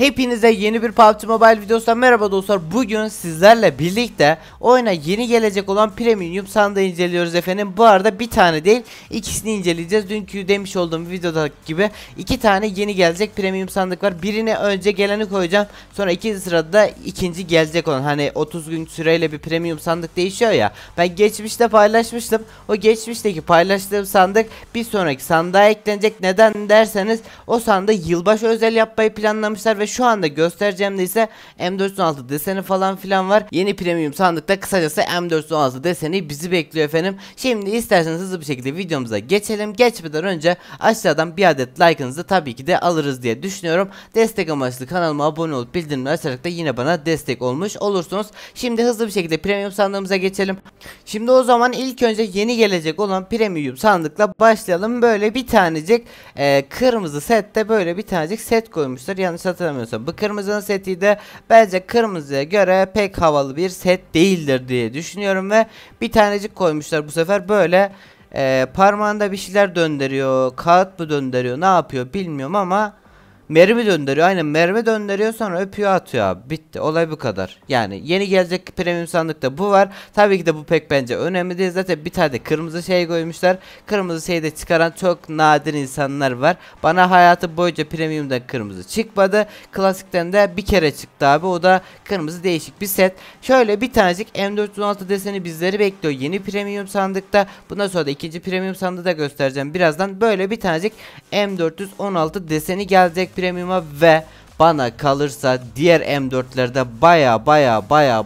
Hepinize yeni bir PUBG Mobile videosundan merhaba dostlar. Bugün sizlerle birlikte oyuna yeni gelecek olan premium sandığı inceliyoruz efendim. Bu arada bir tane değil, ikisini inceleyeceğiz. Dünkü demiş olduğum videoda gibi iki tane yeni gelecek premium sandık var. Birine önce geleni koyacağım, sonra ikinci sırada ikinci gelecek olan, hani 30 gün süreyle bir premium sandık değişiyor ya. Ben geçmişte paylaşmıştım. O geçmişteki paylaştığım sandık bir sonraki sandığa eklenecek. Neden derseniz o sandığı yılbaşı özel yapmayı planlamışlar ve şu anda göstereceğimde ise M416 deseni falan filan var. Yeni premium sandıkta kısacası M416 deseni bizi bekliyor efendim. Şimdi isterseniz hızlı bir şekilde videomuza geçelim. Geçmeden önce aşağıdan bir adet like'ınızı tabii ki de alırız diye düşünüyorum. Destek amaçlı kanalıma abone olup bildirimleri açarak da yine bana destek olmuş olursunuz. Şimdi hızlı bir şekilde premium sandığımıza geçelim. Şimdi o zaman ilk önce yeni gelecek olan premium sandıkla başlayalım. Böyle bir tanecik kırmızı sette böyle bir tanecik set koymuşlar. Yanlış hatırlamıyorsam bu kırmızının seti de bence kırmızıya göre pek havalı bir set değildir diye düşünüyorum ve bir tanecik koymuşlar bu sefer. Böyle parmağında bir şeyler döndürüyor, kağıt mı döndürüyor, ne yapıyor bilmiyorum ama mermi döndürüyor, aynen mermi döndürüyor, sonra öpüyor atıyor abi. Bitti, olay bu kadar. Yani yeni gelecek premium sandıkta bu var. Tabii ki de bu pek bence önemli değil, zaten bir tane de kırmızı şey koymuşlar. Kırmızı şeyi de çıkaran çok nadir insanlar var. Bana hayatı boyunca premiumdan kırmızı çıkmadı. Klasikten de bir kere çıktı abi, o da kırmızı değişik bir set. Şöyle bir tanecik M416 deseni bizleri bekliyor yeni premium sandıkta. Bundan sonra da ikinci premium sandığı da göstereceğim birazdan. Böyle bir tanecik M416 deseni gelecek premium'a ve bana kalırsa diğer M4'lerde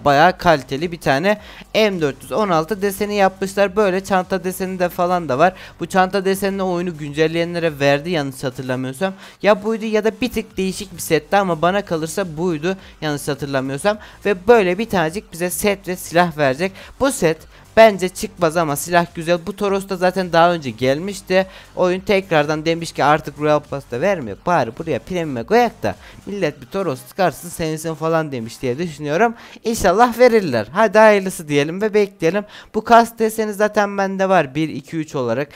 baya kaliteli bir tane M416 deseni yapmışlar. Böyle çanta deseni de falan da var. Bu çanta desenini oyunu güncelleyenlere verdi yanlış hatırlamıyorsam. Ya buydu ya da bir tık değişik bir setti ama bana kalırsa buydu yanlış hatırlamıyorsam. Ve böyle bir tanecik bize set ve silah verecek. Bu set bence çıkmaz ama silah güzel. Bu Toros'ta zaten daha önce gelmişti. Oyun tekrardan demiş ki artık Royal Pass'ta vermiyor, bari buraya premium'a koyak da millet bir Toros çıkarsın sevinsin falan demiş diye düşünüyorum. İnşallah verirler. Hadi hayırlısı diyelim ve bekleyelim. Bu kas deseni zaten bende var 1-2-3 olarak.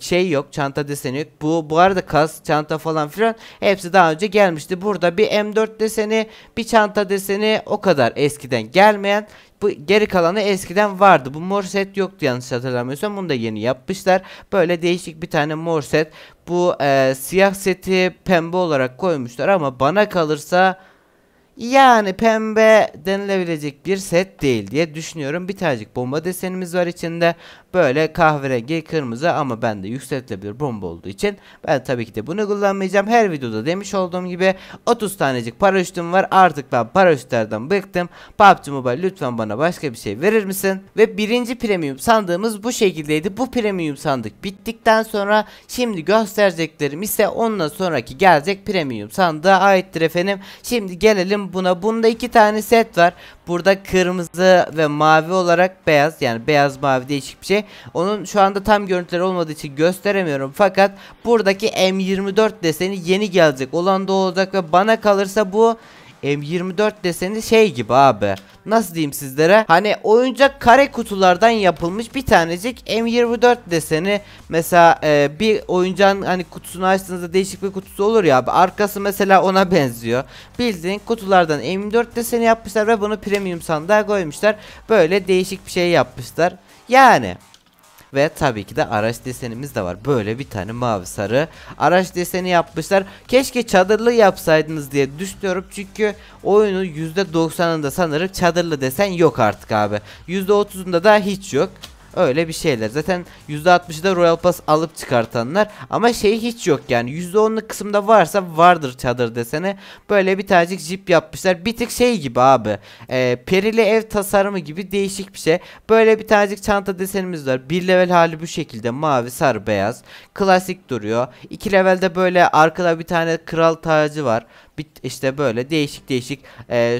Şey yok, çanta deseni yok. Bu arada kas, çanta falan filan hepsi daha önce gelmişti. Burada bir M4 deseni, bir çanta deseni, o kadar eskiden gelmeyen. Bu geri kalanı eskiden vardı. Bu mor set yoktu yanlış hatırlamıyorsam. Bunu da yeni yapmışlar. Böyle değişik bir tane mor set. Bu siyah seti pembe olarak koymuşlar ama bana kalırsa yani pembe denilebilecek bir set değil diye düşünüyorum. Bir tanecik bomba desenimiz var içinde. Böyle kahverengi kırmızı ama bende yükseltilebilir bomba olduğu için ben tabii ki de bunu kullanmayacağım. Her videoda demiş olduğum gibi 30 tanecik paraşütüm var. Artık ben paraşütlerden bıktım. PUBG Mobile lütfen bana başka bir şey verir misin? Ve birinci premium sandığımız bu şekildeydi. Bu premium sandık bittikten sonra şimdi göstereceklerim ise ondan sonraki gelecek premium sandığa aittir efendim. Şimdi gelelim buna. Bunda iki tane set var. Burada kırmızı ve mavi olarak beyaz, yani beyaz mavi değişik bir şey. Onun şu anda tam görüntüleri olmadığı için gösteremiyorum. Fakat buradaki M24 deseni yeni gelecek olan da olacak ve bana kalırsa bu M24 deseni şey gibi abi, nasıl diyeyim sizlere, hani oyuncak kare kutulardan yapılmış bir tanecik M24 deseni. Mesela bir oyuncağın hani kutusunu açtığınızda değişik bir kutusu olur ya abi, arkası mesela ona benziyor. Bildiğin kutulardan M24 deseni yapmışlar ve bunu premium sandığa koymuşlar. Böyle değişik bir şey yapmışlar yani. Ve tabii ki de araç desenimiz de var. Böyle bir tane mavi sarı araç deseni yapmışlar. Keşke çadırlı yapsaydınız diye düşünüyorum. Çünkü oyunun %90'ında sanırım çadırlı desen yok artık abi. %30'unda da hiç yok. Öyle bir şeyler. Zaten %60'da Royal Pass alıp çıkartanlar ama şey hiç yok yani. %10'luk kısımda varsa vardır çadır desene. Böyle bir tanecik jip yapmışlar. Bir tık şey gibi abi. Perili ev tasarımı gibi değişik bir şey. Böyle bir tanecik çanta desenimiz var. Bir level hali bu şekilde. Mavi, sarı, beyaz. Klasik duruyor. 2 levelde böyle arkada bir tane kral tacı var. İşte böyle değişik değişik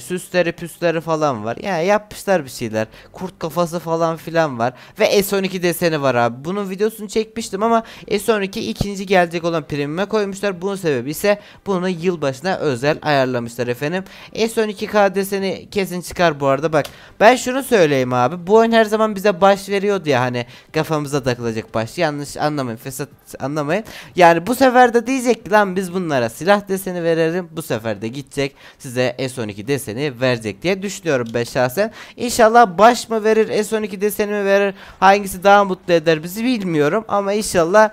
süsleri püsleri falan var. Yani yapmışlar bir şeyler. Kurt kafası falan filan var. Ve S12 deseni var abi. Bunun videosunu çekmiştim ama S12 ikinci gelecek olan premium'a koymuşlar. Bunun sebebi ise bunu yılbaşına özel ayarlamışlar efendim. S12K deseni kesin çıkar bu arada. Bak ben şunu söyleyeyim abi. Bu oyun her zaman bize baş veriyordu ya, hani kafamıza takılacak baş. Yanlış anlamayın, fesat anlamayın. Yani bu sefer de diyecek ki lan biz bunlara silah deseni verelim. Bu sefer de gidecek, size S12 deseni verecek diye düşünüyorum ben şahsen. İnşallah baş mı verir, S12 deseni mi verir, hangisi daha mutlu eder bizi bilmiyorum ama inşallah.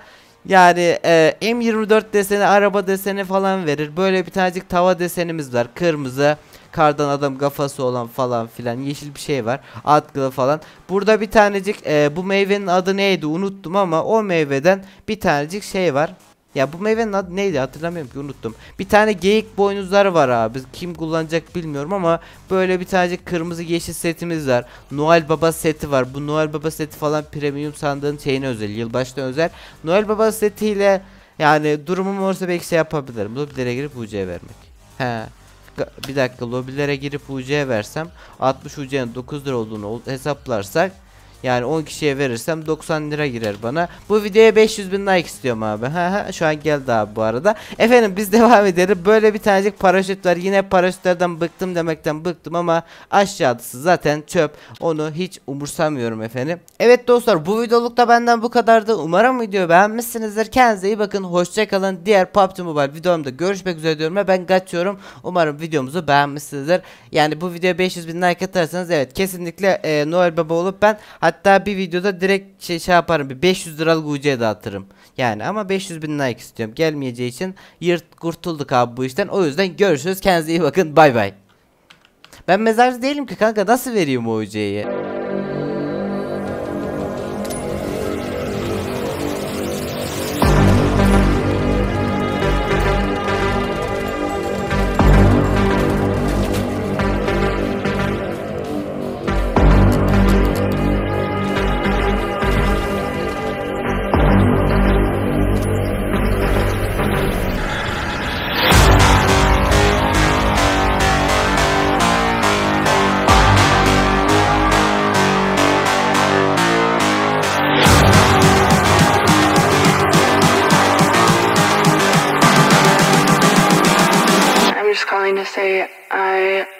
Yani M24 deseni, araba deseni falan verir. Böyle bir tanecik tava desenimiz var. Kırmızı, kardan adam kafası olan falan filan, yeşil bir şey var, atkılı falan. Burada bir tanecik bu meyvenin adı neydi unuttum ama o meyveden bir tanecik şey var. Ya bu meyvenin adı neydi hatırlamıyorum ki, unuttum. Bir tane geyik boynuzları var abi. Kim kullanacak bilmiyorum ama böyle bir tane kırmızı yeşil setimiz var. Noel Baba seti var. Bu Noel Baba seti falan premium sandığın şeyine özel, yılbaşına özel. Noel Baba setiyle yani durumum olursa belki şey yapabilirim. Lobilere girip UC'ye vermek. He. Bir dakika, lobilere girip UC'ye versem 60 UC'nin 9 lira olduğunu hesaplarsak yani 10 kişiye verirsem 90 lira girer bana. Bu videoya 500.000 like istiyorum abi. Şu an geldi abi bu arada. Efendim biz devam edelim. Böyle bir tanecik paraşüt var. Yine paraşütlerden bıktım demekten bıktım ama aşağıdısı zaten çöp. Onu hiç umursamıyorum efendim. Evet dostlar, bu videolukta benden bu kadardı. Umarım videoyu beğenmişsinizdir. Kendinize iyi bakın. Hoşçakalın. Diğer PUBG Mobile videomda görüşmek üzere diyorum ve ben kaçıyorum. Umarım videomuzu beğenmişsinizdir. Yani bu videoya 500.000 like atarsanız evet kesinlikle Noel Baba olup ben hatta bir videoda direkt şey yaparım, bir 500 liralık UC'ye dağıtırım. Yani ama 500.000 like istiyorum. Gelmeyeceği için kurtulduk abi bu işten. O yüzden görüşürüz. Kendinize iyi bakın. Bay bay. Ben mezarcı değilim ki kanka, nasıl vereyim o UC'yi? Calling to say I